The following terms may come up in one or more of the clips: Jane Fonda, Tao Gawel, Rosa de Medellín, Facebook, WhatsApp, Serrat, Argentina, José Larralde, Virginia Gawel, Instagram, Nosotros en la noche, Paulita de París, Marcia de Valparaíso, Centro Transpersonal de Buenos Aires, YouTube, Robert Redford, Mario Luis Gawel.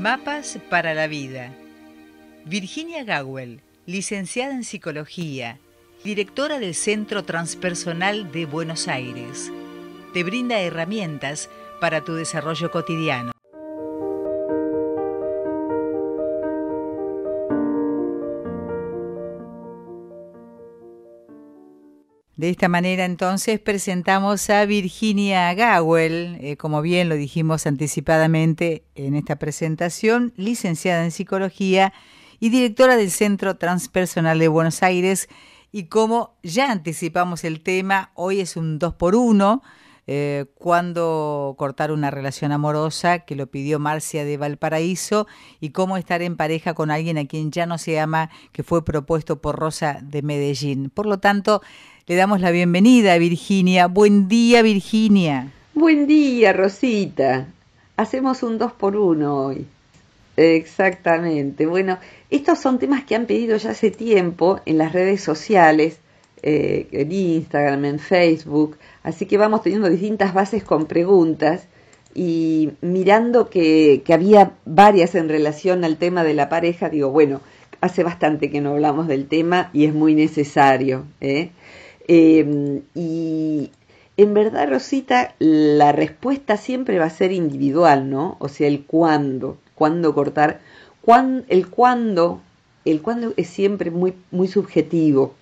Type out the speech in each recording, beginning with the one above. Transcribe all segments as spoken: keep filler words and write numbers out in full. Mapas para la vida. Virginia Gawel, licenciada en Psicología, directora del Centro Transpersonal de Buenos Aires, te brinda herramientas para tu desarrollo cotidiano. De esta manera, entonces, presentamos a Virginia Gawel, eh, como bien lo dijimos anticipadamente en esta presentación, licenciada en Psicología y directora del Centro Transpersonal de Buenos Aires. Y como ya anticipamos el tema, hoy es un dos por uno, eh, cuándo cortar una relación amorosa, que lo pidió Marcia de Valparaíso, y cómo estar en pareja con alguien a quien ya no se ama, que fue propuesto por Rosa de Medellín. Por lo tanto, le damos la bienvenida a Virginia. Buen día, Virginia. Buen día, Rosita. Hacemos un dos por uno hoy. Exactamente. Bueno, estos son temas que han pedido ya hace tiempo en las redes sociales, eh, en Instagram, en Facebook. Así que vamos teniendo distintas bases con preguntas y mirando que, que había varias en relación al tema de la pareja, digo, bueno, hace bastante que no hablamos del tema y es muy necesario, ¿eh? Eh, y en verdad, Rosita, la respuesta siempre va a ser individual, ¿no? O sea, el cuándo, cuándo cortar, cuán, el cuándo, el cuándo es siempre muy, muy subjetivo,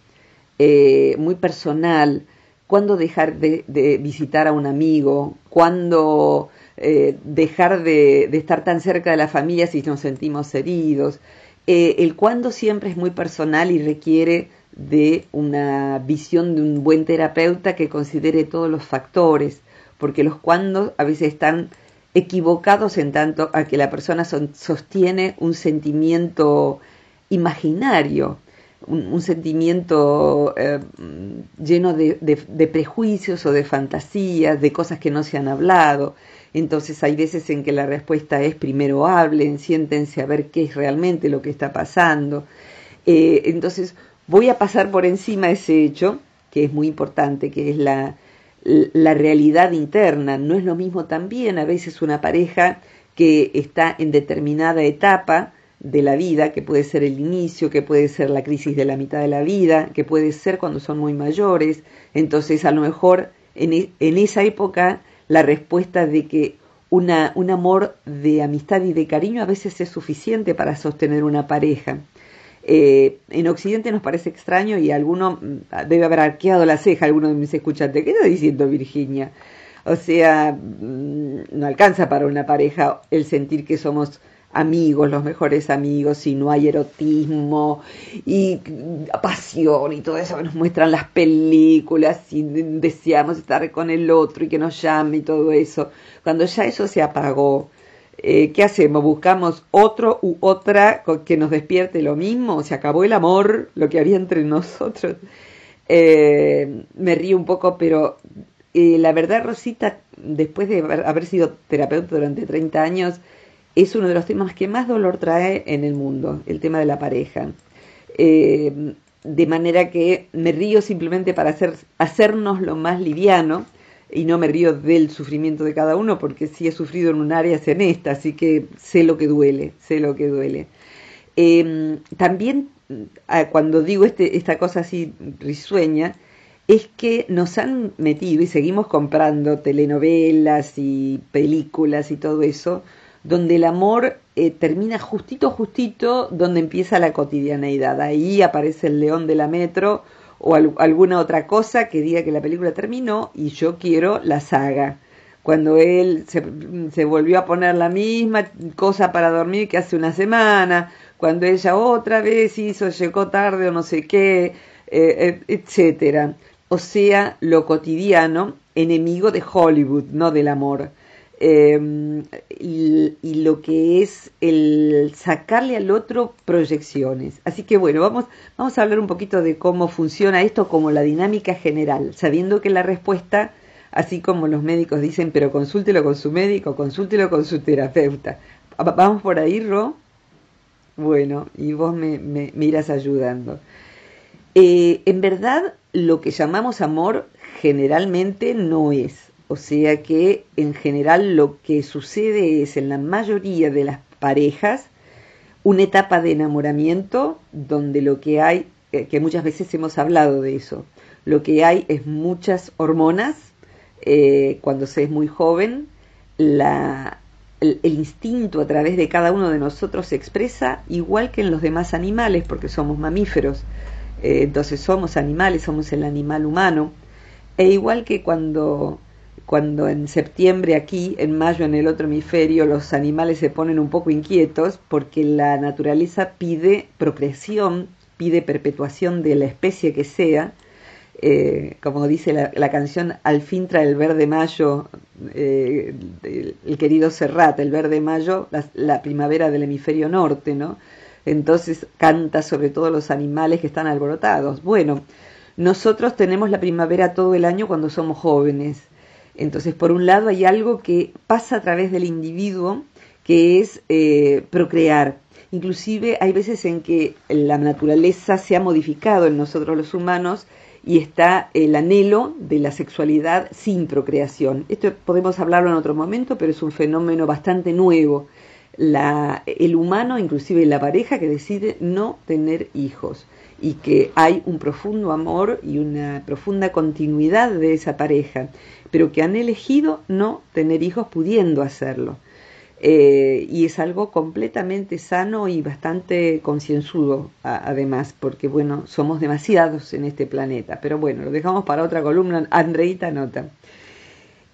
eh, muy personal. Cuándo dejar de, de visitar a un amigo, cuándo eh, dejar de, de estar tan cerca de la familia si nos sentimos heridos. Eh, el cuándo siempre es muy personal y requiere de una visión de un buen terapeuta que considere todos los factores, porque los cuándo a veces están equivocados en tanto a que la persona son, sostiene un sentimiento imaginario, un, un sentimiento eh, lleno de, de, de prejuicios o de fantasías, de cosas que no se han hablado. Entonces hay veces en que la respuesta es: primero hablen, siéntense a ver qué es realmente lo que está pasando. Eh, entonces voy a pasar por encima ese hecho, que es muy importante, que es la, la realidad interna. No es lo mismo también a veces una pareja que está en determinada etapa de la vida, que puede ser el inicio, que puede ser la crisis de la mitad de la vida, que puede ser cuando son muy mayores. Entonces, a lo mejor en, en esa época la respuesta de que una, un amor de amistad y de cariño a veces es suficiente para sostener una pareja. Eh, en Occidente nos parece extraño y alguno debe haber arqueado la ceja, alguno de mis escuchantes. ¿Qué está diciendo Virginia? O sea, no alcanza para una pareja el sentir que somos amigos, los mejores amigos, si no hay erotismo y pasión y todo eso que nos muestran las películas y deseamos estar con el otro y que nos llame y todo eso. Cuando ya eso se apagó, Eh, ¿qué hacemos? ¿Buscamos otro u otra que nos despierte lo mismo? ¿Se acabó el amor, lo que había entre nosotros? Eh, me río un poco, pero eh, la verdad, Rosita, después de haber, haber sido terapeuta durante treinta años, es uno de los temas que más dolor trae en el mundo, el tema de la pareja. Eh, de manera que me río simplemente para hacer, hacernos lo más liviano. Y no me río del sufrimiento de cada uno, porque sí he sufrido en un área, es en esta, así que sé lo que duele, sé lo que duele. Eh, también, cuando digo este, esta cosa así risueña, es que nos han metido y seguimos comprando telenovelas y películas y todo eso, donde el amor eh, termina justito, justito, donde empieza la cotidianeidad. Ahí aparece el león de la metro, o alguna otra cosa que diga que la película terminó y yo quiero la saga. Cuando él se, se volvió a poner la misma cosa para dormir que hace una semana, cuando ella otra vez hizo, llegó tarde o no sé qué, eh, etcétera. O sea, lo cotidiano, enemigo de Hollywood, no del amor. Eh, y, y lo que es el sacarle al otro proyecciones. Así que bueno, vamos, vamos a hablar un poquito de cómo funciona esto como la dinámica general, sabiendo que la respuesta, así como los médicos dicen, pero consúltelo con su médico, consúltelo con su terapeuta. ¿Vamos por ahí, Ro? Bueno, y vos me, me, me irás ayudando. Eh, en verdad, lo que llamamos amor generalmente no es. O sea que, en general, lo que sucede es, en la mayoría de las parejas, una etapa de enamoramiento donde lo que hay, que muchas veces hemos hablado de eso, lo que hay es muchas hormonas, eh, cuando se es muy joven, la, el, el instinto a través de cada uno de nosotros se expresa igual que en los demás animales, porque somos mamíferos, eh, entonces somos animales, somos el animal humano, e igual que cuando... cuando en septiembre aquí, en mayo en el otro hemisferio, los animales se ponen un poco inquietos porque la naturaleza pide procreación, pide perpetuación de la especie que sea. Eh, como dice la, la canción, al fin trae el verde mayo, eh, el, el querido Serrat, el verde mayo, la, la primavera del hemisferio norte, ¿no? Entonces canta sobre todo los animales que están alborotados. Bueno, nosotros tenemos la primavera todo el año cuando somos jóvenes. Entonces, por un lado, hay algo que pasa a través del individuo, que es eh, procrear. Inclusive hay veces en que la naturaleza se ha modificado en nosotros los humanos y está el anhelo de la sexualidad sin procreación. Esto podemos hablarlo en otro momento, pero es un fenómeno bastante nuevo. La, el humano, inclusive la pareja, que decide no tener hijos y que hay un profundo amor y una profunda continuidad de esa pareja, pero que han elegido no tener hijos pudiendo hacerlo. Eh, y es algo completamente sano y bastante concienzudo, además, porque, bueno, somos demasiados en este planeta. Pero bueno, lo dejamos para otra columna. Andreita anota.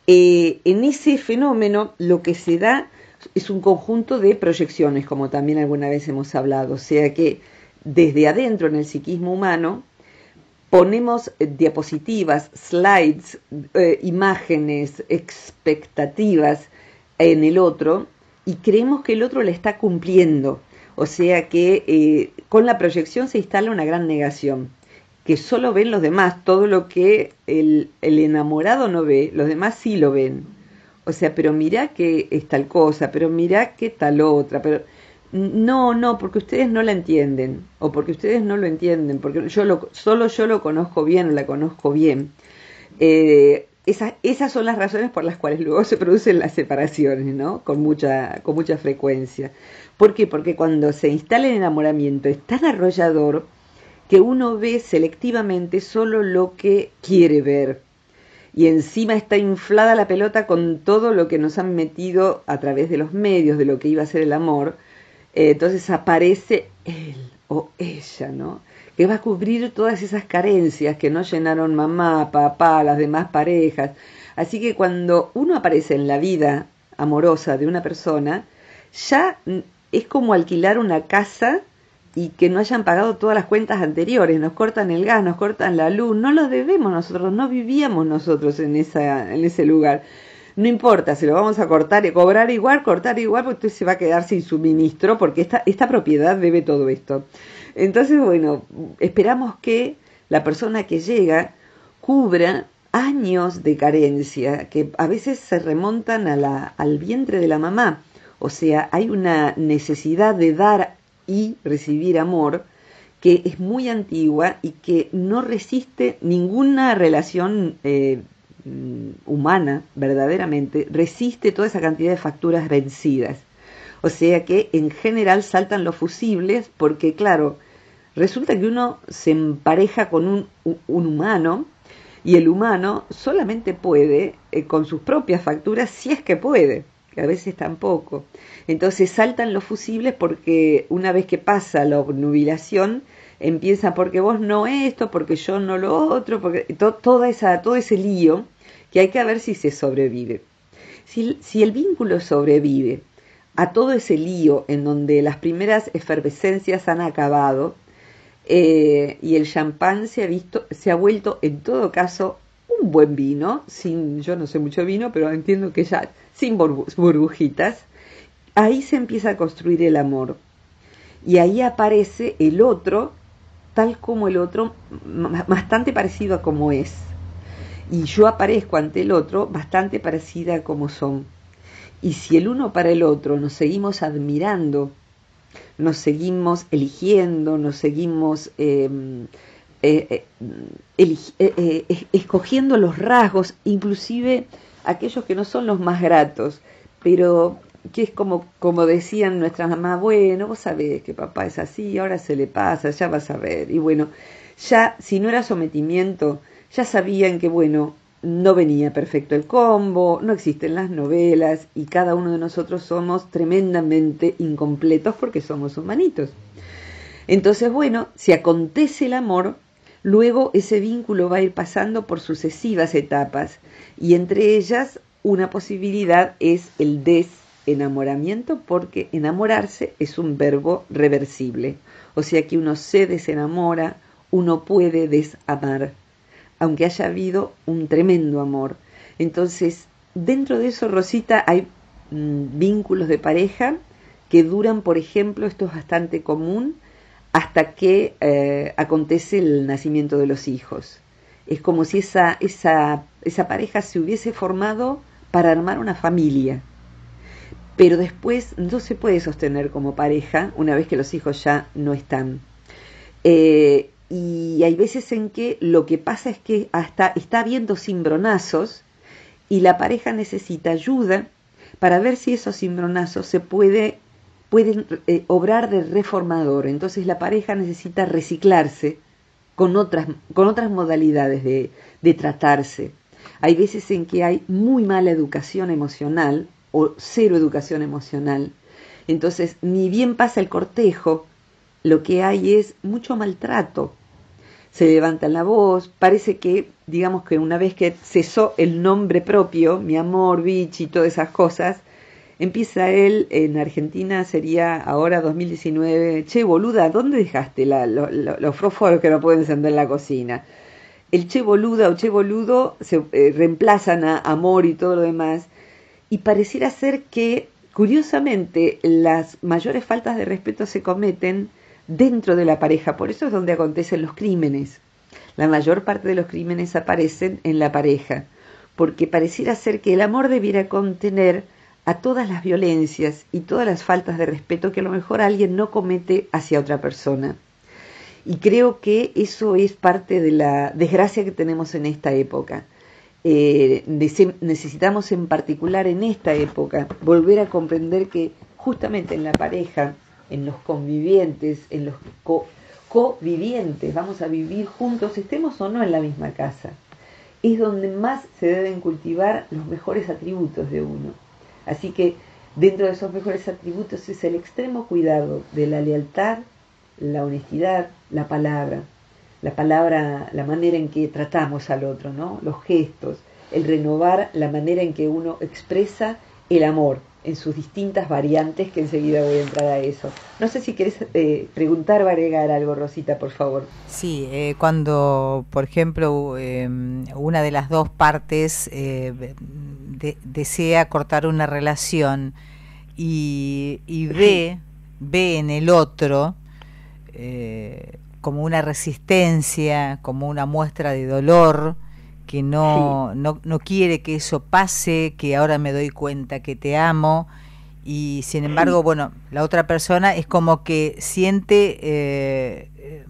Eh, en ese fenómeno lo que se da es un conjunto de proyecciones, como también alguna vez hemos hablado. O sea que desde adentro en el psiquismo humano, ponemos diapositivas, slides, eh, imágenes, expectativas en el otro y creemos que el otro la está cumpliendo. O sea que eh, con la proyección se instala una gran negación, que solo ven los demás, todo lo que el, el enamorado no ve, los demás sí lo ven. O sea, pero mirá que es tal cosa, pero mirá que tal otra, pero... No, no, porque ustedes no la entienden, o porque ustedes no lo entienden, porque yo lo, solo yo lo conozco bien, la conozco bien. Eh, esas, esas son las razones por las cuales luego se producen las separaciones, ¿no? Con mucha, con mucha frecuencia. ¿Por qué? Porque cuando se instala el enamoramiento es tan arrollador que uno ve selectivamente solo lo que quiere ver. Y encima está inflada la pelota con todo lo que nos han metido a través de los medios, de lo que iba a ser el amor. Entonces aparece él o ella, ¿no? Que va a cubrir todas esas carencias que no llenaron mamá, papá, las demás parejas. Así que cuando uno aparece en la vida amorosa de una persona, ya es como alquilar una casa y que no hayan pagado todas las cuentas anteriores. Nos cortan el gas, nos cortan la luz, no los debemos nosotros, no vivíamos nosotros en, esa, en ese lugar. No importa, se lo vamos a cortar y cobrar igual, cortar igual, porque usted se va a quedar sin suministro, porque esta, esta propiedad debe todo esto. Entonces, bueno, esperamos que la persona que llega cubra años de carencia, que a veces se remontan a la, al vientre de la mamá. O sea, hay una necesidad de dar y recibir amor que es muy antigua y que no resiste ninguna relación eh, humana, verdaderamente, resiste toda esa cantidad de facturas vencidas. O sea que, en general, saltan los fusibles porque, claro, resulta que uno se empareja con un, un humano y el humano solamente puede eh, con sus propias facturas, si es que puede, que a veces tampoco. Entonces saltan los fusibles porque una vez que pasa la obnubilación, empieza porque vos no esto, porque yo no lo otro, porque to, toda esa, todo ese lío, que hay que ver si se sobrevive. Si, si el vínculo sobrevive a todo ese lío en donde las primeras efervescencias han acabado eh, y el champán se ha visto, se ha vuelto en todo caso un buen vino, sin, yo no sé mucho vino, pero entiendo que ya sin burbu- burbujitas, ahí se empieza a construir el amor. Y ahí aparece el otro, tal como el otro, bastante parecido a como es. Y yo aparezco ante el otro bastante parecida a como son. Y si el uno para el otro nos seguimos admirando, nos seguimos eligiendo, nos seguimos eh, eh, eh, eh, eh, escogiendo los rasgos, inclusive aquellos que no son los más gratos, pero que es como, como decían nuestras mamás, bueno, vos sabés que papá es así, ahora se le pasa, ya vas a ver. Y bueno, ya si no era sometimiento, ya sabían que, bueno, no venía perfecto el combo, no existen las novelas y cada uno de nosotros somos tremendamente incompletos porque somos humanitos. Entonces, bueno, si acontece el amor, luego ese vínculo va a ir pasando por sucesivas etapas y entre ellas una posibilidad es el desenamoramiento, porque enamorarse es un verbo reversible. O sea que uno se desenamora, uno puede desamar, aunque haya habido un tremendo amor. Entonces, dentro de eso, Rosita, hay mmm, vínculos de pareja que duran, por ejemplo, esto es bastante común, hasta que eh, acontece el nacimiento de los hijos. Es como si esa, esa, esa pareja se hubiese formado para armar una familia, pero después no se puede sostener como pareja una vez que los hijos ya no están. Eh, Y hay veces en que lo que pasa es que hasta está habiendo cimbronazos y la pareja necesita ayuda para ver si esos cimbronazos se puede, pueden eh, obrar de reformador. Entonces la pareja necesita reciclarse con otras, con otras modalidades de, de tratarse. Hay veces en que hay muy mala educación emocional o cero educación emocional. Entonces ni bien pasa el cortejo, lo que hay es mucho maltrato. Se levanta la voz, parece que, digamos que una vez que cesó el nombre propio, mi amor, bitch y todas esas cosas, empieza él, en Argentina sería ahora dos mil diecinueve, che boluda, ¿dónde dejaste la, lo, lo, los fósforos que no pueden encender en la cocina? El che boluda o che boludo se eh, reemplazan a amor y todo lo demás, y pareciera ser que, curiosamente, las mayores faltas de respeto se cometen dentro de la pareja, por eso es donde acontecen los crímenes. La mayor parte de los crímenes aparecen en la pareja, porque pareciera ser que el amor debiera contener a todas las violencias y todas las faltas de respeto que a lo mejor alguien no comete hacia otra persona. Y creo que eso es parte de la desgracia que tenemos en esta época. Eh, necesitamos en particular en esta época volver a comprender que justamente en la pareja, en los convivientes, en los co- covivientes, vamos a vivir juntos, estemos o no en la misma casa, es donde más se deben cultivar los mejores atributos de uno. Así que dentro de esos mejores atributos es el extremo cuidado de la lealtad, la honestidad, la palabra, la palabra, la manera en que tratamos al otro, ¿no? Los gestos, el renovar la manera en que uno expresa el amor en sus distintas variantes, que enseguida voy a entrar a eso. No sé si querés eh, preguntar o agregar algo, Rosita, por favor. Sí, eh, cuando, por ejemplo, eh, una de las dos partes eh, de, desea cortar una relación y, y ve, ve en el otro eh, como una resistencia, como una muestra de dolor, que no, sí. no no quiere que eso pase, que ahora me doy cuenta que te amo, y sin embargo, sí. bueno, la otra persona es como que siente eh,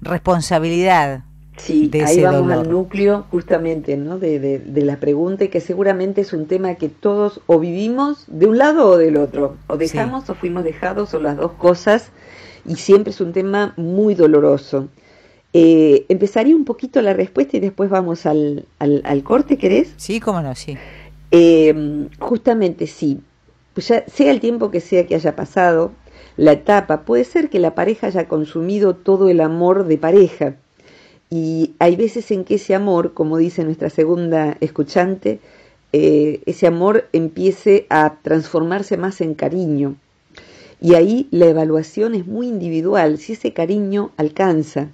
responsabilidad sí, de ese dolor. Sí, ahí vamos al núcleo justamente, ¿no? de, de, de la pregunta, y que seguramente es un tema que todos o vivimos de un lado o del otro, o dejamos sí. o fuimos dejados, o las dos cosas, y siempre es un tema muy doloroso. Eh, empezaría un poquito la respuesta y después vamos al, al, al corte, ¿querés? Sí, cómo no, sí. Eh, justamente sí, pues ya, sea el tiempo que sea que haya pasado, la etapa, puede ser que la pareja haya consumido todo el amor de pareja, y hay veces en que ese amor, como dice nuestra segunda escuchante, eh, ese amor empiece a transformarse más en cariño, y ahí la evaluación es muy individual, si ese cariño alcanza.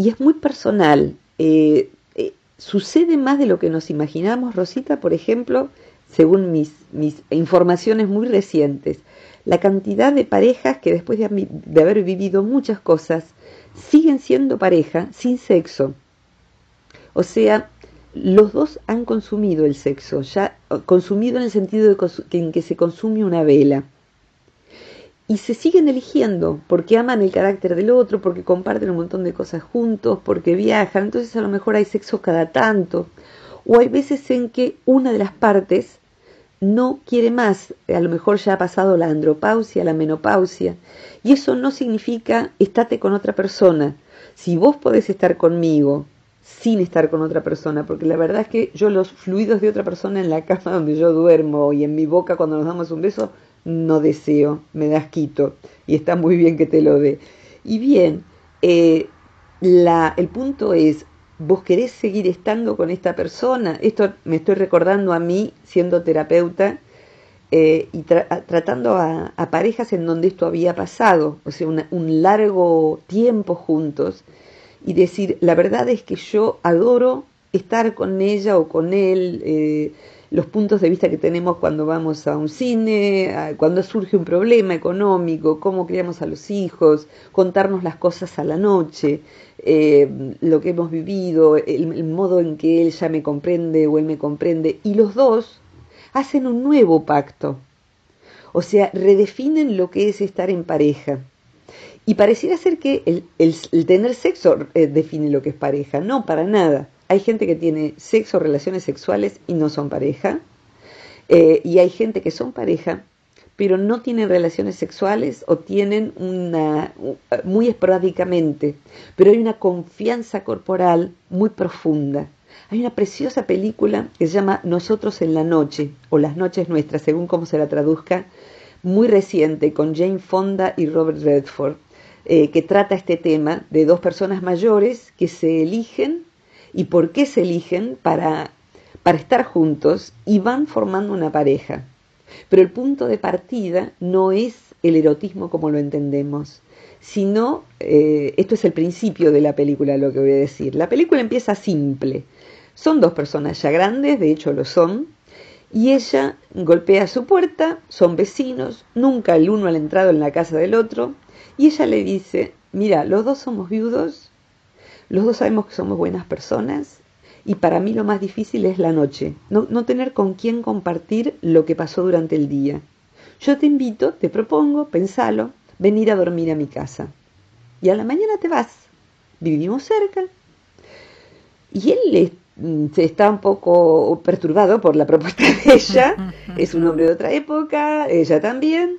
Y es muy personal, eh, eh, sucede más de lo que nos imaginamos, Rosita, por ejemplo, según mis, mis informaciones muy recientes, la cantidad de parejas que después de, de haber vivido muchas cosas, siguen siendo pareja sin sexo. O sea, los dos han consumido el sexo, ya consumido en el sentido de cons- en que se consume una vela. Y se siguen eligiendo, porque aman el carácter del otro, porque comparten un montón de cosas juntos, porque viajan, entonces a lo mejor hay sexo cada tanto. O hay veces en que una de las partes no quiere más, a lo mejor ya ha pasado la andropausia, la menopausia, y eso no significa estate con otra persona. Si vos podés estar conmigo sin estar con otra persona, porque la verdad es que yo los fluidos de otra persona en la cama donde yo duermo y en mi boca cuando nos damos un beso, no deseo, me das quito, y está muy bien que te lo dé. Y bien, eh, la, el punto es, ¿vos querés seguir estando con esta persona? Esto me estoy recordando a mí, siendo terapeuta, eh, y tra tratando a, a parejas en donde esto había pasado, o sea, una, un largo tiempo juntos, y decir, la verdad es que yo adoro estar con ella o con él, eh, los puntos de vista que tenemos cuando vamos a un cine, a, cuando surge un problema económico, cómo criamos a los hijos, contarnos las cosas a la noche, eh, lo que hemos vivido, el, el modo en que él ya me comprende o él me comprende, y los dos hacen un nuevo pacto, o sea, redefinen lo que es estar en pareja. Y pareciera ser que el, el, el tener sexo eh, define lo que es pareja. No, para nada. Hay gente que tiene sexo, relaciones sexuales y no son pareja. Eh, y hay gente que son pareja, pero no tienen relaciones sexuales o tienen una muy esporádicamente. Pero hay una confianza corporal muy profunda. Hay una preciosa película que se llama Nosotros en la noche, o Las noches nuestras, según cómo se la traduzca, muy reciente, con Jane Fonda y Robert Redford. Eh, que trata este tema de dos personas mayores que se eligen y por qué se eligen para, para estar juntos y van formando una pareja. Pero el punto de partida no es el erotismo como lo entendemos, sino, eh, esto es el principio de la película, lo que voy a decir. La película empieza simple. Son dos personas ya grandes, de hecho lo son, y ella golpea su puerta, son vecinos, nunca el uno ha entrado en la casa del otro. Y ella le dice, mira, los dos somos viudos, los dos sabemos que somos buenas personas, y para mí lo más difícil es la noche, no, no tener con quién compartir lo que pasó durante el día. Yo te invito, te propongo, pensalo, venir a dormir a mi casa. Y a la mañana te vas, vivimos cerca. Y él le se está un poco perturbado por la propuesta de ella, es un hombre de otra época, ella también,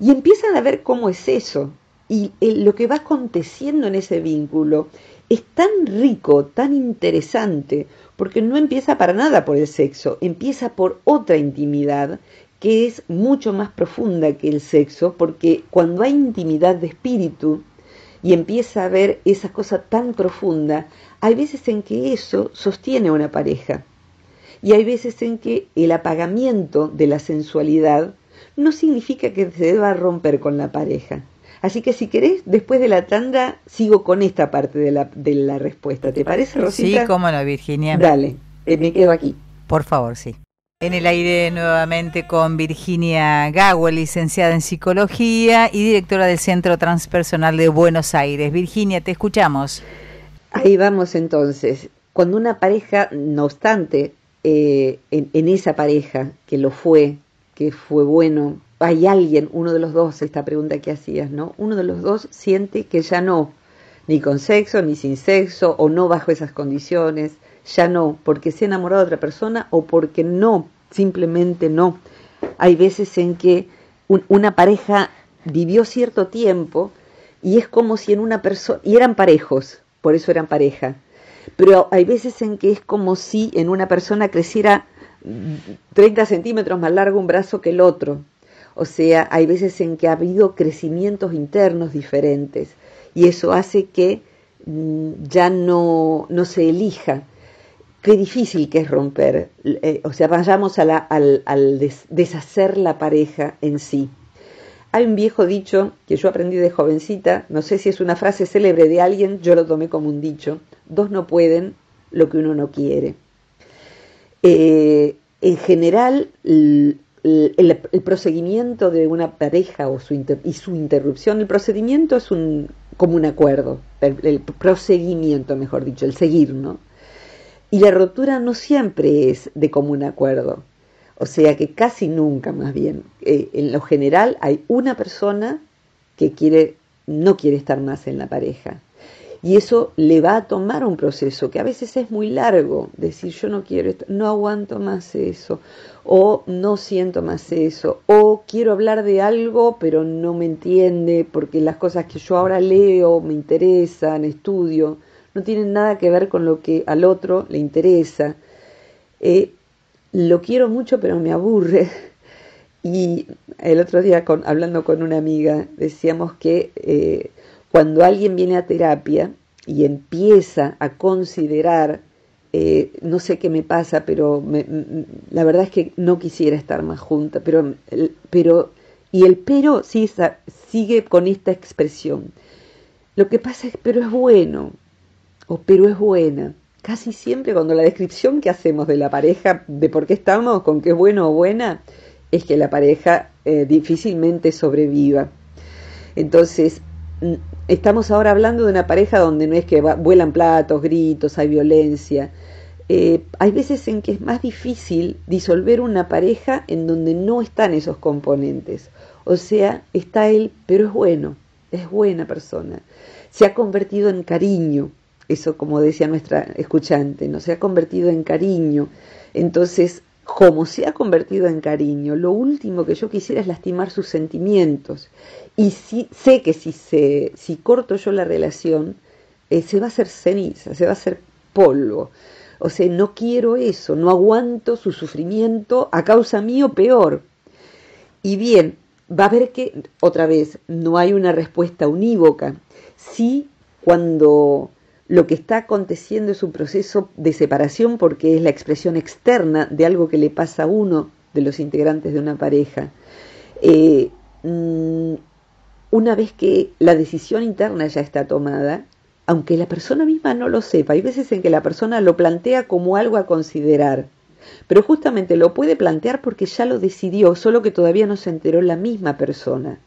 y empiezan a ver cómo es eso. Y lo que va aconteciendo en ese vínculo es tan rico, tan interesante, porque no empieza para nada por el sexo, empieza por otra intimidad que es mucho más profunda que el sexo, porque cuando hay intimidad de espíritu y empieza a ver esa cosa tan profunda, hay veces en que eso sostiene a una pareja. Y hay veces en que el apagamiento de la sensualidad no significa que se deba romper con la pareja. Así que si querés, después de la tanda, sigo con esta parte de la, de la respuesta. ¿Te parece, Rosita? Sí, cómo no, Virginia. Dale, eh, me quedo aquí. Por favor, sí. En el aire nuevamente con Virginia Gawel, licenciada en Psicología y directora del Centro Transpersonal de Buenos Aires. Virginia, te escuchamos. Ahí vamos entonces. Cuando una pareja, no obstante, eh, en, en esa pareja que lo fue, que fue bueno, hay alguien, uno de los dos, esta pregunta que hacías, ¿no? Uno de los dos siente que ya no, ni con sexo, ni sin sexo, o no bajo esas condiciones, ya no, porque se ha enamorado de otra persona o porque no, simplemente no. Hay veces en que un, una pareja vivió cierto tiempo y es como si en una persona, y eran parejos, por eso eran pareja, pero hay veces en que es como si en una persona creciera treinta centímetros más largo un brazo que el otro. O sea, hay veces en que ha habido crecimientos internos diferentes y eso hace que ya no, no se elija. Qué difícil que es romper, eh, o sea, vayamos a la, al, al des, deshacer la pareja en sí. Hay un viejo dicho que yo aprendí de jovencita, no sé si es una frase célebre de alguien, yo lo tomé como un dicho: dos no pueden lo que uno no quiere. Eh, en general, el, el, el proseguimiento de una pareja o su inter, y su interrupción, el procedimiento es un, como un acuerdo, el, el proseguimiento, mejor dicho, el seguir, ¿no? Y la rotura no siempre es de común acuerdo, o sea que casi nunca, más bien, eh, en lo general hay una persona que quiere, no quiere estar más en la pareja. y eso le va a tomar un proceso que a veces es muy largo, decir yo no quiero esto, no aguanto más eso, o no siento más eso, o quiero hablar de algo pero no me entiende porque las cosas que yo ahora leo, me interesan, estudio, no tienen nada que ver con lo que al otro le interesa, eh, lo quiero mucho pero me aburre. Y el otro día con, hablando con una amiga decíamos que eh, cuando alguien viene a terapia y empieza a considerar, eh, no sé qué me pasa, pero me, la verdad es que no quisiera estar más junta, pero, pero y el pero sí, sigue con esta expresión. Lo que pasa es pero es bueno o pero es buena. Casi siempre cuando la descripción que hacemos de la pareja, de por qué estamos, con qué es bueno o buena, es que la pareja eh, difícilmente sobreviva. Entonces, estamos ahora hablando de una pareja donde no es que va, vuelan platos, gritos, hay violencia. Eh, hay veces en que es más difícil disolver una pareja en donde no están esos componentes. O sea, está él, pero es bueno, es buena persona. Se ha convertido en cariño, eso como decía nuestra escuchante, ¿no? Se ha convertido en cariño. Entonces, como se ha convertido en cariño, lo último que yo quisiera es lastimar sus sentimientos. Y sí, sé que si, se, si corto yo la relación, eh, se va a hacer ceniza, se va a hacer polvo. O sea, no quiero eso, no aguanto su sufrimiento a causa mío peor. Y bien, va a ver que, otra vez, no hay una respuesta unívoca. Sí, cuando lo que está aconteciendo es un proceso de separación porque es la expresión externa de algo que le pasa a uno de los integrantes de una pareja. Eh, una vez que la decisión interna ya está tomada, aunque la persona misma no lo sepa, hay veces en que la persona lo plantea como algo a considerar, pero justamente lo puede plantear porque ya lo decidió, solo que todavía no se enteró la misma persona.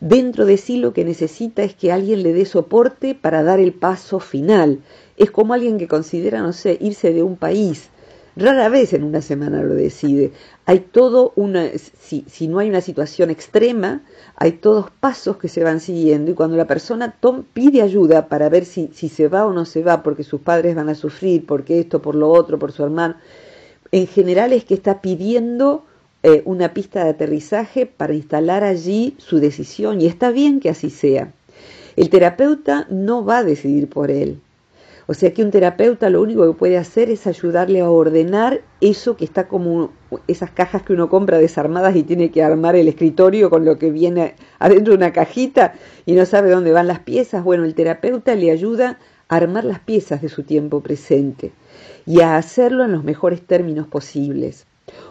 Dentro de sí lo que necesita es que alguien le dé soporte para dar el paso final. Es como alguien que considera, no sé, irse de un país. Rara vez en una semana lo decide. Hay todo una, si, si no hay una situación extrema, hay todos pasos que se van siguiendo y cuando la persona tom, pide ayuda para ver si, si se va o no se va, porque sus padres van a sufrir, porque esto, por lo otro, por su hermano, en general es que está pidiendo una pista de aterrizaje para instalar allí su decisión, y está bien que así sea. El terapeuta no va a decidir por él. O sea que un terapeuta lo único que puede hacer es ayudarle a ordenar eso que está como esas cajas que uno compra desarmadas y tiene que armar el escritorio con lo que viene adentro de una cajita y no sabe dónde van las piezas. Bueno, el terapeuta le ayuda a armar las piezas de su tiempo presente y a hacerlo en los mejores términos posibles.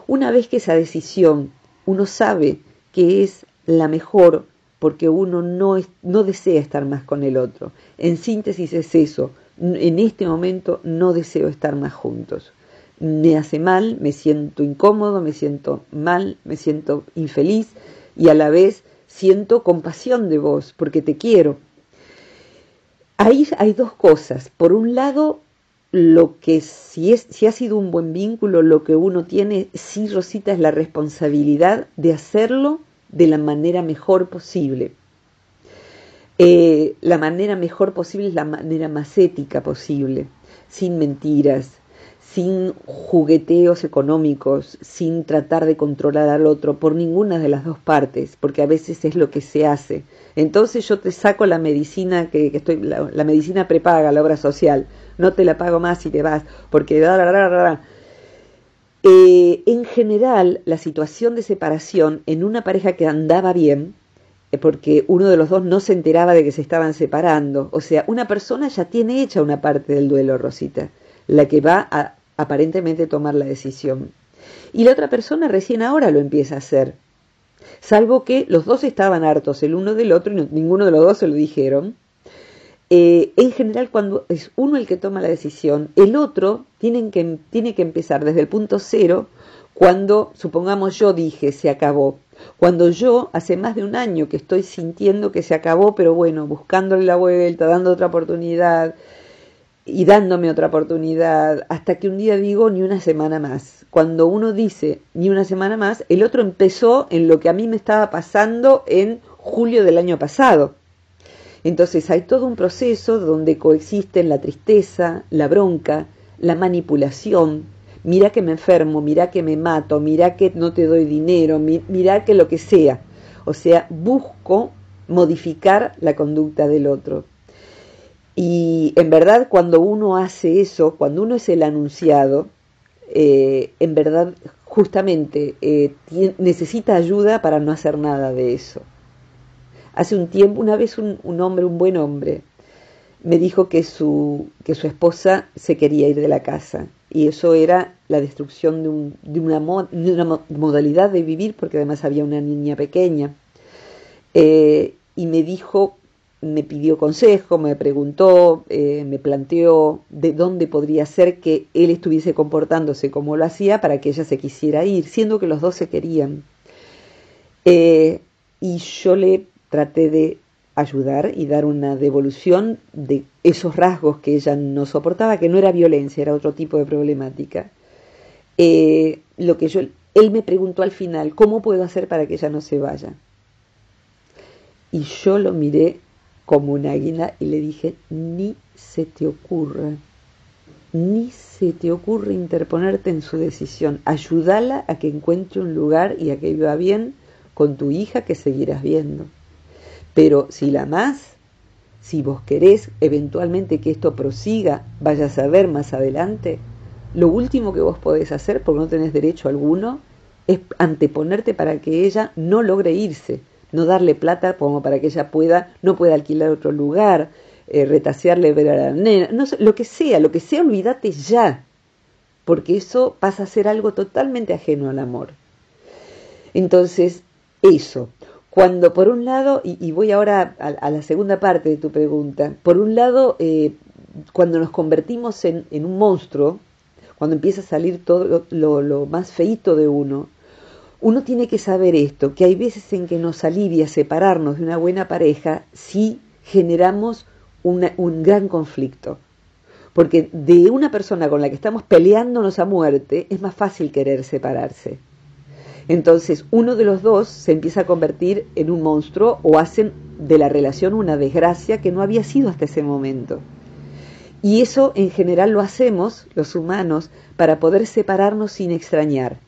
Una vez que esa decisión uno sabe que es la mejor porque uno no, es, no desea estar más con el otro. En síntesis es eso, en este momento no deseo estar más juntos. Me hace mal, me siento incómodo, me siento mal, me siento infeliz y a la vez siento compasión de vos porque te quiero. Ahí hay dos cosas. Por un lado, lo que si, es, si ha sido un buen vínculo, lo que uno tiene, sí, Rosita, es la responsabilidad de hacerlo de la manera mejor posible. Eh, la manera mejor posible es la manera más ética posible, sin mentiras, sin jugueteos económicos, sin tratar de controlar al otro por ninguna de las dos partes, porque a veces es lo que se hace. Entonces yo te saco la medicina que, que estoy, la, la medicina prepaga, la obra social, no te la pago más si te vas, porque da, da, da, da. Eh, en general la situación de separación en una pareja que andaba bien, porque uno de los dos no se enteraba de que se estaban separando, o sea, una persona ya tiene hecha una parte del duelo, Rosita, la que va a aparentemente tomar la decisión. Y la otra persona recién ahora lo empieza a hacer. Salvo que los dos estaban hartos el uno del otro y no, ninguno de los dos se lo dijeron. Eh, en general, cuando es uno el que toma la decisión, el otro tiene que, tiene que empezar desde el punto cero cuando, supongamos, yo dije se acabó. Cuando yo hace más de un año que estoy sintiendo que se acabó, pero bueno, buscándole la vuelta, dando otra oportunidad y dándome otra oportunidad, hasta que un día digo ni una semana más. Cuando uno dice ni una semana más, el otro empezó en lo que a mí me estaba pasando en julio del año pasado. Entonces hay todo un proceso donde coexisten la tristeza, la bronca, la manipulación. Mirá que me enfermo, mirá que me mato, mirá que no te doy dinero, mirá que lo que sea. O sea, busco modificar la conducta del otro. Y en verdad cuando uno hace eso, cuando uno es el anunciado, eh, en verdad justamente eh, necesita ayuda para no hacer nada de eso. Hace un tiempo, una vez un, un hombre, un buen hombre, me dijo que su, que su esposa se quería ir de la casa. Y eso era la destrucción de, un, de, una, mo, de una modalidad de vivir, porque además había una niña pequeña. Eh, y me dijo, me pidió consejo, me preguntó, eh, me planteó de dónde podría ser que él estuviese comportándose como lo hacía para que ella se quisiera ir, siendo que los dos se querían. Eh, y yo le traté de ayudar y dar una devolución de esos rasgos que ella no soportaba, que no era violencia, era otro tipo de problemática. Eh, lo que yo, él me preguntó al final, ¿cómo puedo hacer para que ella no se vaya? Y yo lo miré como una águila y le dije, ni se te ocurra, ni se te ocurre interponerte en su decisión. Ayúdala a que encuentre un lugar y a que viva bien con tu hija que seguirás viendo. Pero si la amás, si vos querés eventualmente que esto prosiga, vayas a ver más adelante, lo último que vos podés hacer, porque no tenés derecho alguno, es anteponerte para que ella no logre irse, no darle plata como para que ella pueda, no pueda alquilar otro lugar, eh, retasearle ver a la nena, no sé, lo que sea, lo que sea, olvídate ya, porque eso pasa a ser algo totalmente ajeno al amor. Entonces, eso. Cuando por un lado, y, y voy ahora a, a la segunda parte de tu pregunta, por un lado, eh, cuando nos convertimos en, en un monstruo, cuando empieza a salir todo lo, lo, lo más feíto de uno, uno tiene que saber esto, que hay veces en que nos alivia separarnos de una buena pareja si generamos una, un gran conflicto. Porque de una persona con la que estamos peleándonos a muerte, es más fácil querer separarse. Entonces, uno de los dos se empieza a convertir en un monstruo o hacen de la relación una desgracia que no había sido hasta ese momento. Y eso, en general, lo hacemos, los humanos, para poder separarnos sin extrañar.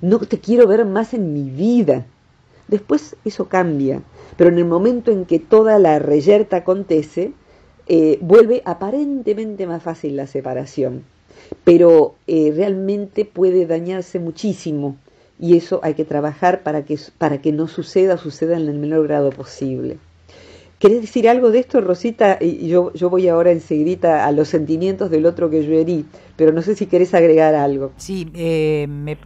No te quiero ver más en mi vida. Después eso cambia, pero en el momento en que toda la reyerta acontece, eh, vuelve aparentemente más fácil la separación. Pero eh, realmente puede dañarse muchísimo. Y eso hay que trabajar para que, para que no suceda, suceda en el menor grado posible. ¿Querés decir algo de esto, Rosita? Yo, yo voy ahora enseguida a los sentimientos del otro que yo herí, pero no sé si querés agregar algo. Sí, eh, me,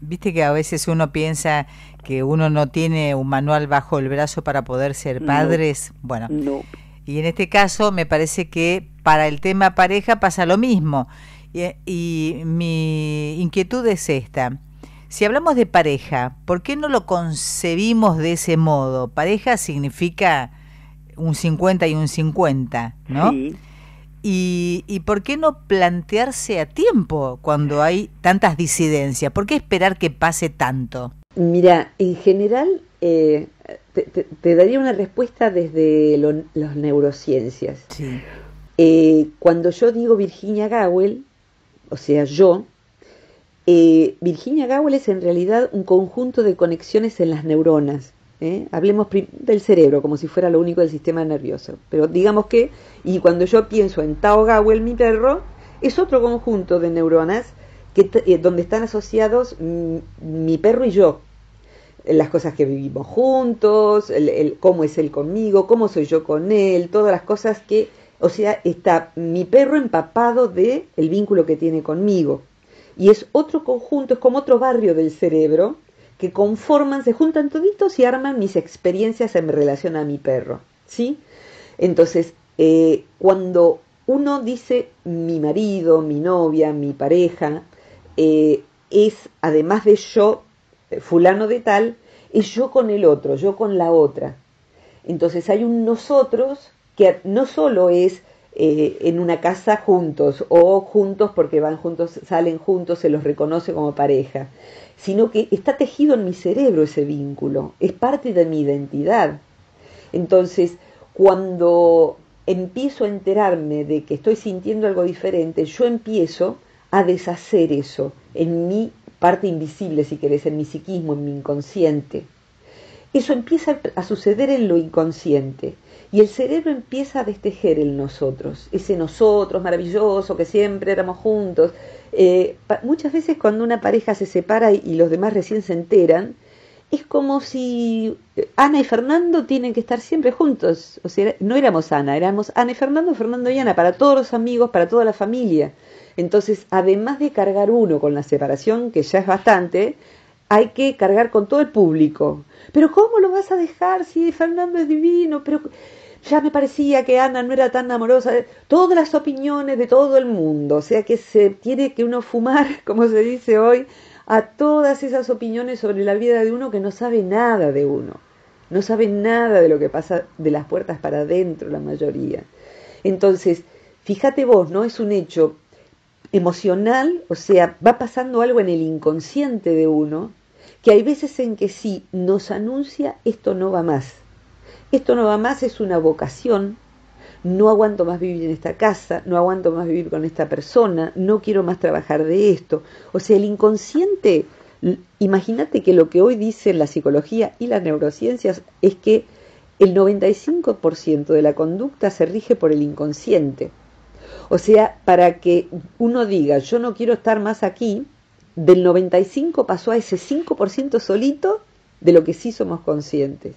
viste que a veces uno piensa que uno no tiene un manual bajo el brazo para poder ser padres. No, bueno, no. Y en este caso me parece que para el tema pareja pasa lo mismo. Y, y mi inquietud es esta. Si hablamos de pareja, ¿por qué no lo concebimos de ese modo? Pareja significa un cincuenta y un cincuenta, ¿no? Sí. Y, ¿Y por qué no plantearse a tiempo cuando hay tantas disidencias? ¿Por qué esperar que pase tanto? Mira, en general eh, te, te, te daría una respuesta desde lo, las neurociencias. Sí. Eh, cuando yo digo Virginia Gawel, o sea, yo... Eh, Virginia Gawel es en realidad un conjunto de conexiones en las neuronas, ¿eh? Hablemos del cerebro como si fuera lo único del sistema nervioso, pero digamos que, y cuando yo pienso en Tao Gawel, mi perro, es otro conjunto de neuronas que eh, donde están asociados mi, mi perro y yo, las cosas que vivimos juntos, el, el, cómo es él conmigo, cómo soy yo con él, todas las cosas que, o sea, está mi perro empapado de el vínculo que tiene conmigo. Y es otro conjunto, es como otro barrio del cerebro que conforman, se juntan toditos y arman mis experiencias en relación a mi perro, ¿sí? Entonces, eh, cuando uno dice mi marido, mi novia, mi pareja, eh, es además de yo, fulano de tal, es yo con el otro, yo con la otra. Entonces hay un nosotros que no solo es... Eh, en una casa juntos o juntos porque van juntos, salen juntos, se los reconoce como pareja, sino que está tejido en mi cerebro ese vínculo, es parte de mi identidad. Entonces, cuando empiezo a enterarme de que estoy sintiendo algo diferente, yo empiezo a deshacer eso en mi parte invisible, si querés, en mi psiquismo, en mi inconsciente. Eso empieza a suceder en lo inconsciente y el cerebro empieza a destejer el nosotros, ese nosotros maravilloso que siempre éramos juntos. Eh, muchas veces cuando una pareja se separa y, y los demás recién se enteran, es como si Ana y Fernando tienen que estar siempre juntos. O sea, no éramos Ana, éramos Ana y Fernando, Fernando y Ana, para todos los amigos, para toda la familia. Entonces, además de cargar uno con la separación, que ya es bastante, hay que cargar con todo el público. Pero ¿cómo lo vas a dejar si Fernando es divino? Pero ya me parecía que Ana no era tan amorosa. Todas las opiniones de todo el mundo. O sea que se tiene que uno fumar, como se dice hoy, a todas esas opiniones sobre la vida de uno que no sabe nada de uno. No sabe nada de lo que pasa de las puertas para adentro, la mayoría. Entonces, fíjate vos, ¿no? Es un hecho emocional, o sea, va pasando algo en el inconsciente de uno, que hay veces en que sí nos anuncia, esto no va más. Esto no va más, es una vocación, no aguanto más vivir en esta casa, no aguanto más vivir con esta persona, no quiero más trabajar de esto. O sea, el inconsciente, imagínate que lo que hoy dicen la psicología y las neurociencias es que el noventa y cinco por ciento de la conducta se rige por el inconsciente. O sea, para que uno diga, yo no quiero estar más aquí, del noventa y cinco por ciento pasó a ese cinco por ciento solito de lo que sí somos conscientes.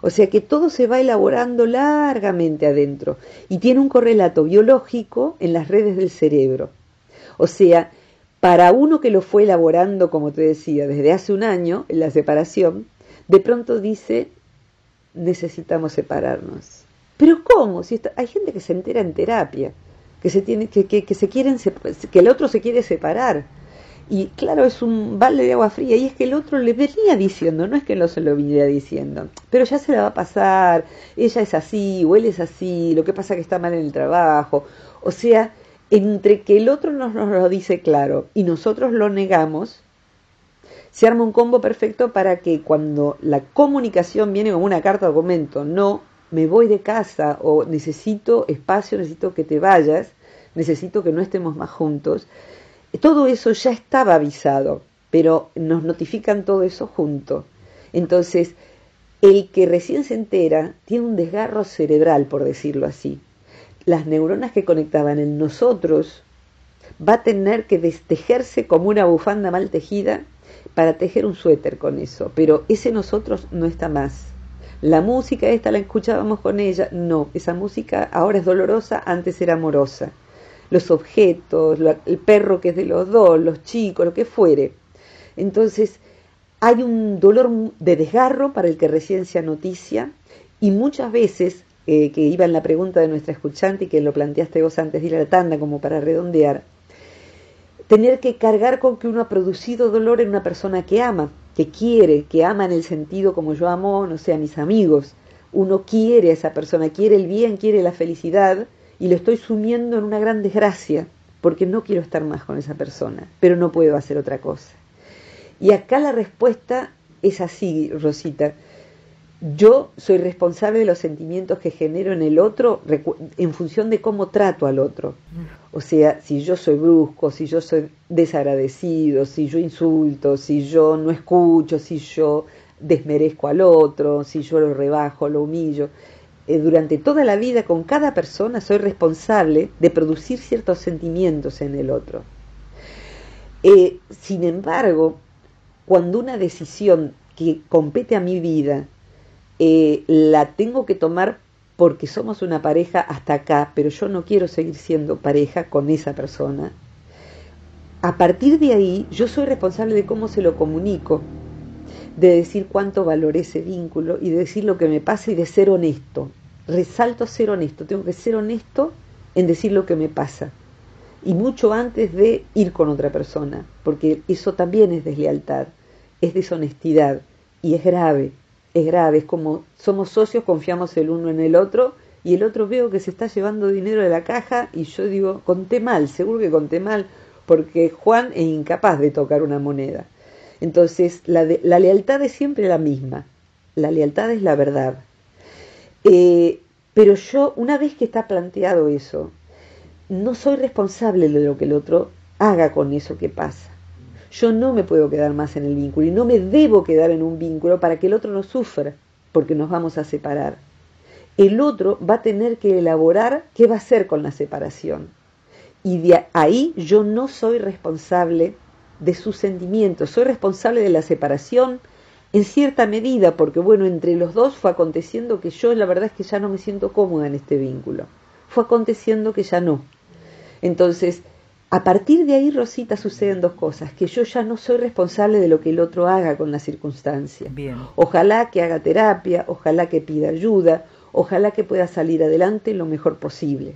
O sea que todo se va elaborando largamente adentro y tiene un correlato biológico en las redes del cerebro. O sea, para uno que lo fue elaborando, como te decía, desde hace un año, en la separación, de pronto dice, necesitamos separarnos. ¿Pero cómo? Si está, hay gente que se entera en terapia. Que se tiene, que, que, que se quieren que el otro se quiere separar. Y claro, es un balde de agua fría. Y es que el otro le venía diciendo, no es que no se lo viniera diciendo, pero ya se la va a pasar, ella es así o él es así, lo que pasa es que está mal en el trabajo. O sea, entre que el otro nos, nos lo dice claro y nosotros lo negamos, se arma un combo perfecto para que cuando la comunicación viene con una carta de documento, no me voy de casa o necesito espacio, necesito que te vayas, necesito que no estemos más juntos. Todo eso ya estaba avisado, pero nos notifican todo eso junto. Entonces, el que recién se entera tiene un desgarro cerebral, por decirlo así. Las neuronas que conectaban en nosotros va a tener que destejerse como una bufanda mal tejida para tejer un suéter con eso, pero ese nosotros no está más. La música esta la escuchábamos con ella. No, esa música ahora es dolorosa, antes era amorosa. Los objetos, la, el perro que es de los dos, los chicos, lo que fuere. Entonces, hay un dolor de desgarro para el que recién sea noticia. Y muchas veces, eh, que iba en la pregunta de nuestra escuchante y que lo planteaste vos antes de ir a la tanda como para redondear, tener que cargar con que uno ha producido dolor en una persona que ama, que quiere, que ama en el sentido como yo amo, no sé, a mis amigos. Uno quiere a esa persona, quiere el bien, quiere la felicidad, y lo estoy sumiendo en una gran desgracia, porque no quiero estar más con esa persona, pero no puedo hacer otra cosa. Y acá la respuesta es así, Rosita. Yo soy responsable de los sentimientos que genero en el otro en función de cómo trato al otro. O sea, si yo soy brusco, si yo soy desagradecido, si yo insulto, si yo no escucho, si yo desmerezco al otro, si yo lo rebajo, lo humillo. Eh, durante toda la vida con cada persona soy responsable de producir ciertos sentimientos en el otro. Eh, sin embargo, cuando una decisión que compete a mi vida, Eh, la tengo que tomar porque somos una pareja hasta acá, pero yo no quiero seguir siendo pareja con esa persona. A partir de ahí, yo soy responsable de cómo se lo comunico, de decir cuánto valoré ese vínculo y de decir lo que me pasa y de ser honesto. Resalto ser honesto, tengo que ser honesto en decir lo que me pasa. Y mucho antes de ir con otra persona, porque eso también es deslealtad, es deshonestidad y es grave. Es grave, es como somos socios, confiamos el uno en el otro y el otro veo que se está llevando dinero de la caja y yo digo, conté mal, seguro que conté mal, porque Juan es incapaz de tocar una moneda. Entonces, la, de, la lealtad es siempre la misma, la lealtad es la verdad. Eh, Pero yo, una vez que está planteado eso, no soy responsable de lo que el otro haga con eso que pasa. Yo no me puedo quedar más en el vínculo y no me debo quedar en un vínculo para que el otro no sufra, porque nos vamos a separar. El otro va a tener que elaborar qué va a hacer con la separación. Y de ahí yo no soy responsable de sus sentimientos, soy responsable de la separación en cierta medida, porque bueno, entre los dos fue aconteciendo que yo la verdad es que ya no me siento cómoda en este vínculo. Fue aconteciendo que ya no. Entonces, a partir de ahí, Rosita, suceden dos cosas. Que yo ya no soy responsable de lo que el otro haga con la circunstancia. Bien. Ojalá que haga terapia, ojalá que pida ayuda, ojalá que pueda salir adelante lo mejor posible.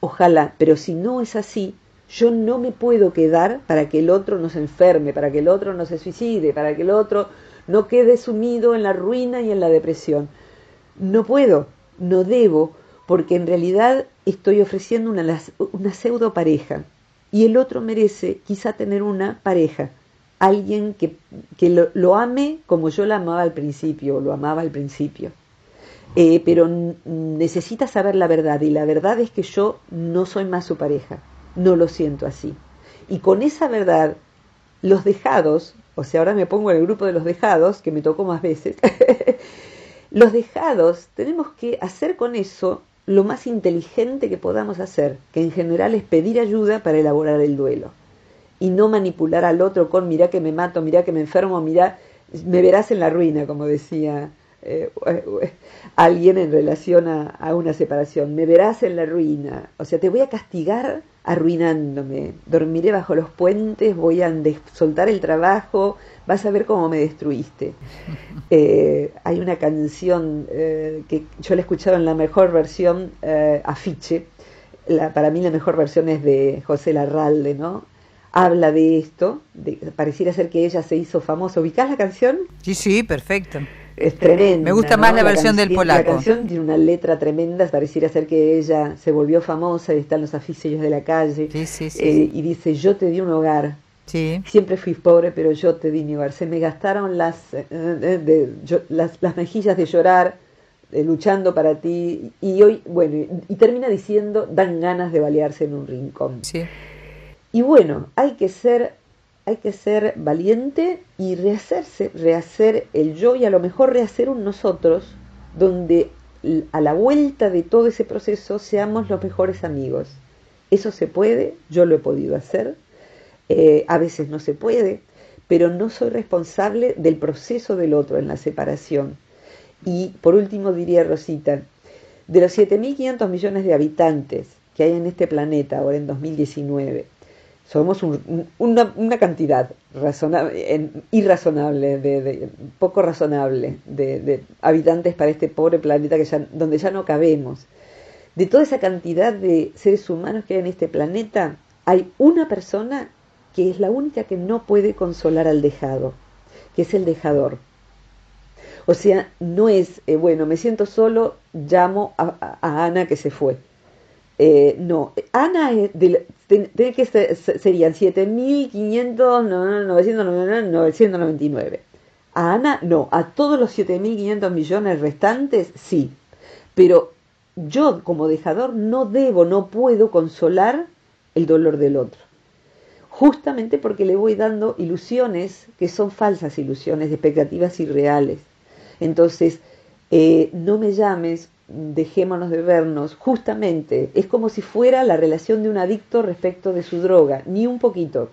Ojalá, pero si no es así, yo no me puedo quedar para que el otro no se enferme, para que el otro no se suicide, para que el otro no quede sumido en la ruina y en la depresión. No puedo, no debo, porque en realidad estoy ofreciendo una, una pseudo pareja y el otro merece quizá tener una pareja, alguien que, que lo, lo ame como yo la amaba al principio, o lo amaba al principio. Eh, pero necesita saber la verdad, y la verdad es que yo no soy más su pareja, no lo siento así. Y con esa verdad, los dejados, o sea, ahora me pongo en el grupo de los dejados, que me tocó más veces, los dejados tenemos que hacer con eso lo más inteligente que podamos hacer, que en general es pedir ayuda para elaborar el duelo y no manipular al otro con mirá que me mato, mirá que me enfermo, mirá, me verás en la ruina, como decía eh, alguien en relación a, a una separación, me verás en la ruina, o sea, te voy a castigar arruinándome, dormiré bajo los puentes, voy a soltar el trabajo, vas a ver cómo me destruiste. Eh, hay una canción eh, que yo la he escuchado en la mejor versión, eh, afiche. La, para mí la mejor versión es de José Larralde, ¿no? Habla de esto, de, pareciera ser que ella se hizo famosa. ¿Ubicás la canción? Sí, sí, perfecto. Es tremenda. Me gusta más, ¿no?, la versión la del polaco. La canción tiene una letra tremenda, pareciera ser que ella se volvió famosa y están los afiches de la calle. Sí, sí, sí, eh, sí. Y dice, yo te di un hogar. Sí. Siempre fui pobre, pero yo te di mi hogar. Se me gastaron las, eh, de, de, yo, las, las mejillas de llorar, eh, luchando para ti. Y hoy, bueno, y, y termina diciendo, dan ganas de balearse en un rincón. Sí. Y bueno, hay que ser, hay que ser valiente y rehacerse, rehacer el yo y a lo mejor rehacer un nosotros, donde a la vuelta de todo ese proceso seamos los mejores amigos. Eso se puede, yo lo he podido hacer. Eh, a veces no se puede, pero no soy responsable del proceso del otro en la separación. Y por último diría, Rosita, de los siete mil quinientos millones de habitantes que hay en este planeta ahora en dos mil diecinueve, somos un, una, una cantidad razonable, en, irrazonable, de, de, poco razonable de, de habitantes para este pobre planeta que ya, donde ya no cabemos. De toda esa cantidad de seres humanos que hay en este planeta, hay una persona que es la única que no puede consolar al dejado, que es el dejador. O sea, no es, eh, bueno, me siento solo, llamo a, a Ana que se fue. Eh, no, Ana es de, de, de que ser, serían siete mil quinientos, novecientos noventa y nueve. A Ana, no, a todos los siete mil quinientos millones restantes, sí. Pero yo, como dejador, no debo, no puedo consolar el dolor del otro. Justamente porque le voy dando ilusiones que son falsas ilusiones, expectativas irreales. Entonces, eh, no me llames, dejémonos de vernos, justamente, es como si fuera la relación de un adicto respecto de su droga, ni un poquito,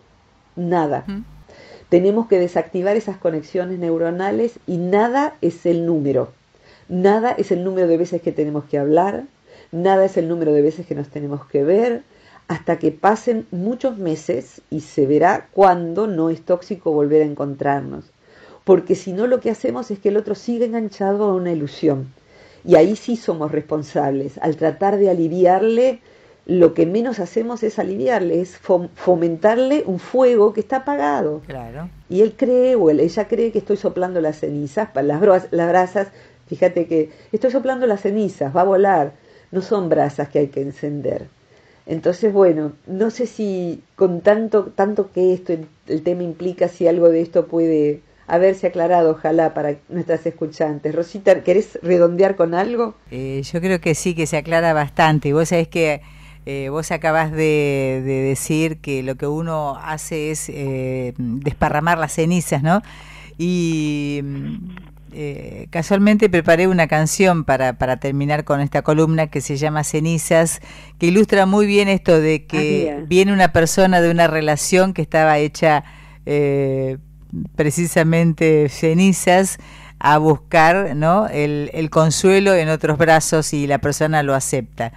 nada. ¿Mm? Tenemos que desactivar esas conexiones neuronales y nada es el número. Nada es el número de veces que tenemos que hablar, nada es el número de veces que nos tenemos que ver, hasta que pasen muchos meses y se verá cuándo no es tóxico volver a encontrarnos. Porque si no, lo que hacemos es que el otro sigue enganchado a una ilusión. Y ahí sí somos responsables. Al tratar de aliviarle, lo que menos hacemos es aliviarle, es fom- fomentarle un fuego que está apagado. Claro. Y él cree, o él, ella cree que estoy soplando las cenizas, las, bro- las brasas, fíjate que estoy soplando las cenizas, va a volar. No son brasas que hay que encender. Entonces, bueno, no sé si con tanto tanto que esto el tema implica, si algo de esto puede haberse aclarado, ojalá, para nuestras escuchantes. Rosita, ¿querés redondear con algo? Eh, yo creo que sí, que se aclara bastante. Vos sabés que eh, vos acabás de, de decir que lo que uno hace es eh, desparramar las cenizas, ¿no? Y eh, casualmente preparé una canción para, para terminar con esta columna que se llama Cenizas, que ilustra muy bien esto de que ah, viene una persona de una relación que estaba hecha... Eh, precisamente cenizas, a buscar, ¿no?, el, el consuelo en otros brazos, y la persona lo acepta.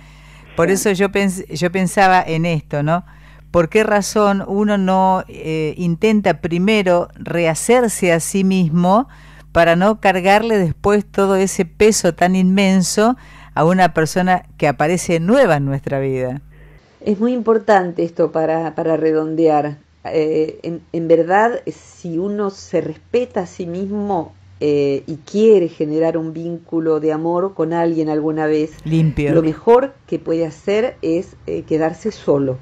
Por eso yo, pens yo pensaba en esto, ¿no? ¿Por qué razón uno no eh, intenta primero rehacerse a sí mismo para no cargarle después todo ese peso tan inmenso a una persona que aparece nueva en nuestra vida? Es muy importante esto para, para redondear. Eh, en, en verdad, si uno se respeta a sí mismo eh, y quiere generar un vínculo de amor con alguien alguna vez, limpio, lo mejor que puede hacer es eh, quedarse solo.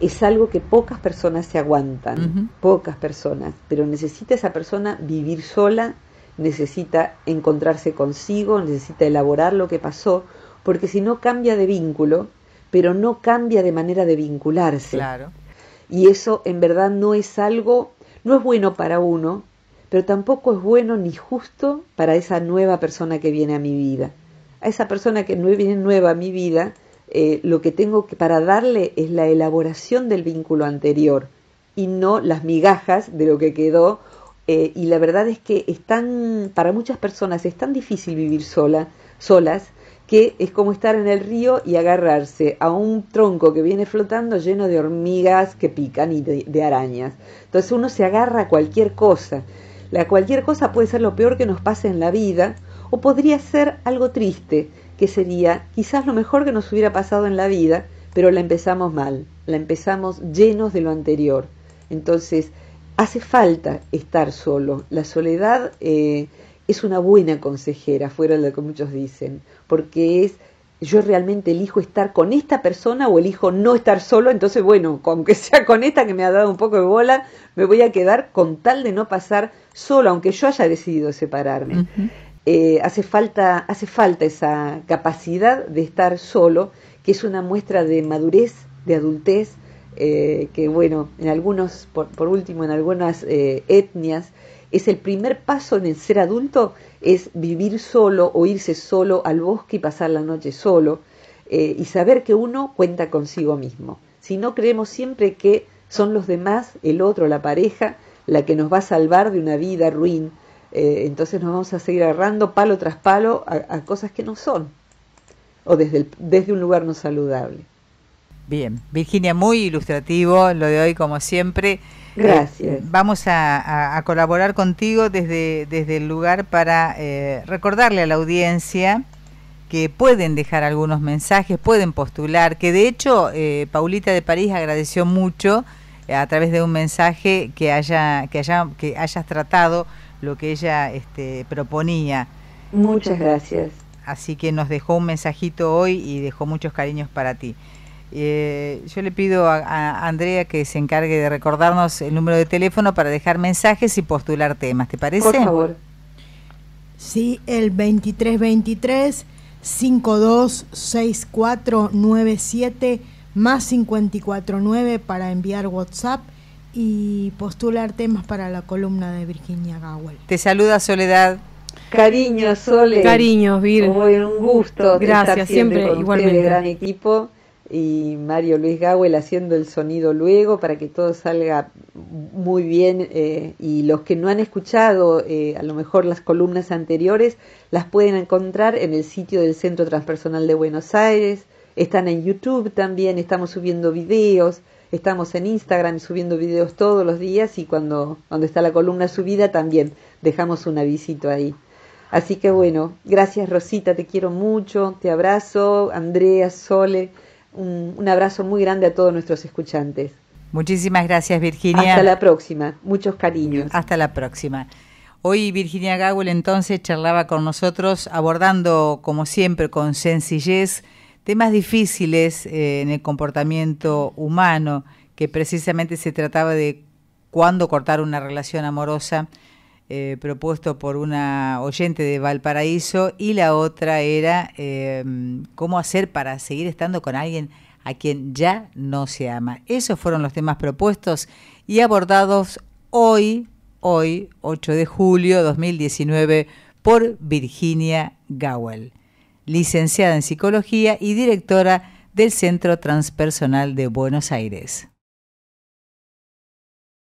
Es algo que pocas personas se aguantan, uh-huh. pocas personas, pero necesita esa persona vivir sola, necesita encontrarse consigo, necesita elaborar lo que pasó, porque si no cambia de vínculo, pero no cambia de manera de vincularse. Claro. Y eso en verdad no es algo, no es bueno para uno, pero tampoco es bueno ni justo para esa nueva persona que viene a mi vida. A esa persona que no viene nueva a mi vida, eh, lo que tengo que para darle es la elaboración del vínculo anterior y no las migajas de lo que quedó. Eh, y la verdad es que es tan, para muchas personas es tan difícil vivir sola, solas, que es como estar en el río y agarrarse a un tronco que viene flotando lleno de hormigas que pican y de, de arañas. Entonces uno se agarra a cualquier cosa. La cualquier cosa puede ser lo peor que nos pase en la vida, o podría ser algo triste, que sería quizás lo mejor que nos hubiera pasado en la vida, pero la empezamos mal, la empezamos llenos de lo anterior. Entonces hace falta estar solo. La soledad... Eh, es una buena consejera, fuera de lo que muchos dicen, porque es, yo realmente elijo estar con esta persona o elijo no estar solo, entonces bueno, aunque sea con esta que me ha dado un poco de bola, me voy a quedar con tal de no pasar solo, aunque yo haya decidido separarme. Uh-huh. eh, hace falta, hace falta esa capacidad de estar solo, que es una muestra de madurez, de adultez, eh, que bueno, en algunos, por, por último, en algunas eh, etnias, es el primer paso en el ser adulto, es vivir solo o irse solo al bosque y pasar la noche solo, eh, y saber que uno cuenta consigo mismo. Si no, creemos siempre que son los demás, el otro, la pareja, la que nos va a salvar de una vida ruin, eh, entonces nos vamos a seguir agarrando palo tras palo a, a cosas que no son, o desde, el, desde un lugar no saludable. Bien, Virginia, muy ilustrativo lo de hoy, como siempre. Gracias. Eh, vamos a, a, a colaborar contigo desde, desde el lugar para eh, recordarle a la audiencia que pueden dejar algunos mensajes, pueden postular, que de hecho eh, Paulita de París agradeció mucho eh, a través de un mensaje que haya que haya que hayas tratado lo que ella este, proponía. Muchas gracias. Así que nos dejó un mensajito hoy y dejó muchos cariños para ti. Eh, yo le pido a, a Andrea que se encargue de recordarnos el número de teléfono para dejar mensajes y postular temas, ¿te parece? Por favor. Sí, el veintitrés veintitrés cincuenta y dos sesenta y cuatro noventa y siete más cincuenta y cuatro nueve para enviar WhatsApp y postular temas para la columna de Virginia Gawel. Te saluda Soledad. Cariño, Sole. Cariños, Vir. Bueno, un gusto. Gracias, estar siempre, siempre igualmente. Gran equipo. Y Mario Luis Gawel haciendo el sonido luego para que todo salga muy bien, eh, y los que no han escuchado eh, a lo mejor las columnas anteriores las pueden encontrar en el sitio del Centro Transpersonal de Buenos Aires, están en YouTube también, estamos subiendo videos, estamos en Instagram subiendo videos todos los días, y cuando, cuando está la columna subida también dejamos un avisito ahí. Así que bueno, gracias Rosita, te quiero mucho, te abrazo, Andrea, Sole. Un, un abrazo muy grande a todos nuestros escuchantes. Muchísimas gracias, Virginia. Hasta la próxima. Muchos cariños. Hasta la próxima. Hoy Virginia Gawel entonces charlaba con nosotros abordando, como siempre, con sencillez, temas difíciles eh, en el comportamiento humano, que precisamente se trataba de cuándo cortar una relación amorosa, eh, propuesto por una oyente de Valparaíso, y la otra era eh, cómo hacer para seguir estando con alguien a quien ya no se ama. Esos fueron los temas propuestos y abordados hoy, hoy, ocho de julio de dos mil diecinueve, por Virginia Gawel, licenciada en Psicología y directora del Centro Transpersonal de Buenos Aires.